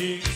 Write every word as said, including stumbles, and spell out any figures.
king.